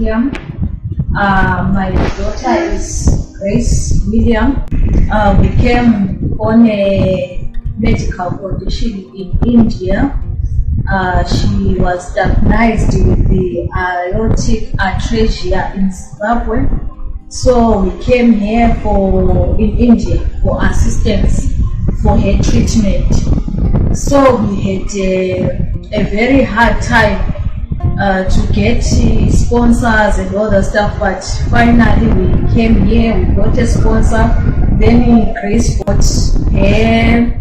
William. My daughter is Grace William. We came on a medical condition in India. She was diagnosed with the aortic atresia in Zimbabwe. So we came here in India for assistance for her treatment. So we had a very hard time to get sponsors and all the stuff, but finally we came here, we got a sponsor. Then Grace got her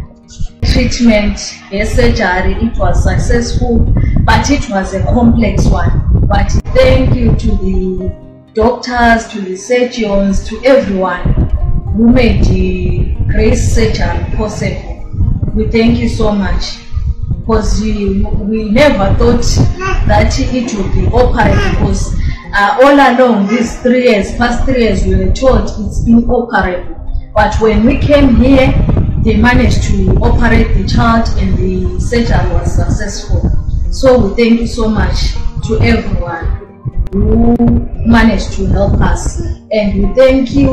treatment, her surgery. It was successful, but it was a complex one. But thank you to the doctors, to the surgeons, to everyone who made the Grace surgery possible. We thank you so much, because we never thought that it would be operated, because all along these 3 years, past 3 years, we were told it's inoperable. But when we came here, they managed to operate the child and the surgery was successful. So we thank you so much to everyone who managed to help us. And we thank you,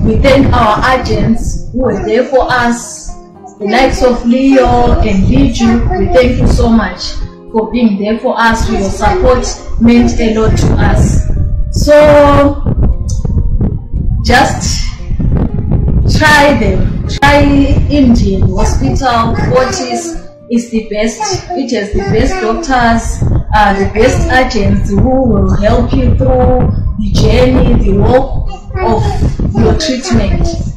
we thank our agents who were there for us, the likes of Leo and Liju. We thank you so much for being there for us. Your support meant a lot to us. So just try them. Try Indian Hospital. Fortis is the best. It has the best doctors, the best agents who will help you through the journey, the walk of your treatment.